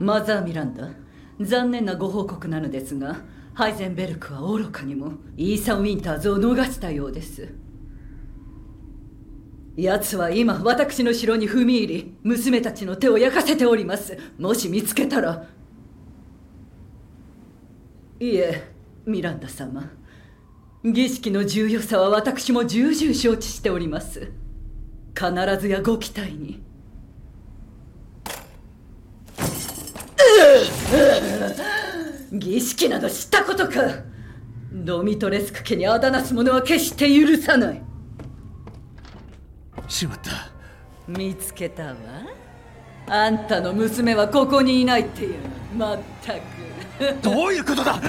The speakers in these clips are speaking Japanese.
マザー・ミランダ、残念なご報告なのですが、ハイゼンベルクは愚かにもイーサン・ウィンターズを逃したようです。奴は今私の城に踏み入り、娘たちの手を焼かせております。もし見つけたら。いえ、ミランダ様、儀式の重要さは私も重々承知しております。必ずやご期待に。儀式などしたことか。ドミトレスク家にあだなす者は決して許さない。しまった、見つけたわ。あんたの娘はここにいないっていう。まったくどういうことだ。ちっ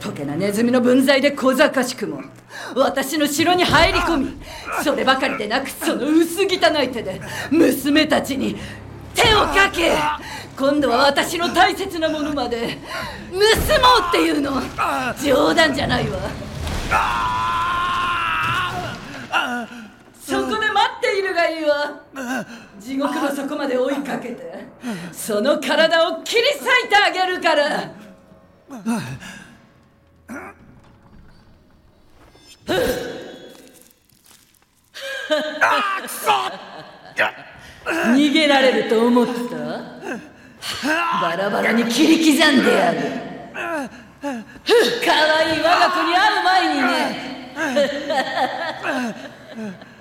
ぽけなネズミの分際で小賢しくも私の城に入り込み、そればかりでなく、その薄汚い手で娘たちに手をかけ、今度は私の大切なものまで盗もうっていうの。冗談じゃないわ。そこで待っているがいいわ。地獄の底まで追いかけて、その体を切り裂いてあげるから。逃げられると思った？バラバラに切り刻んでやる。かわいい我が子に会う前にね。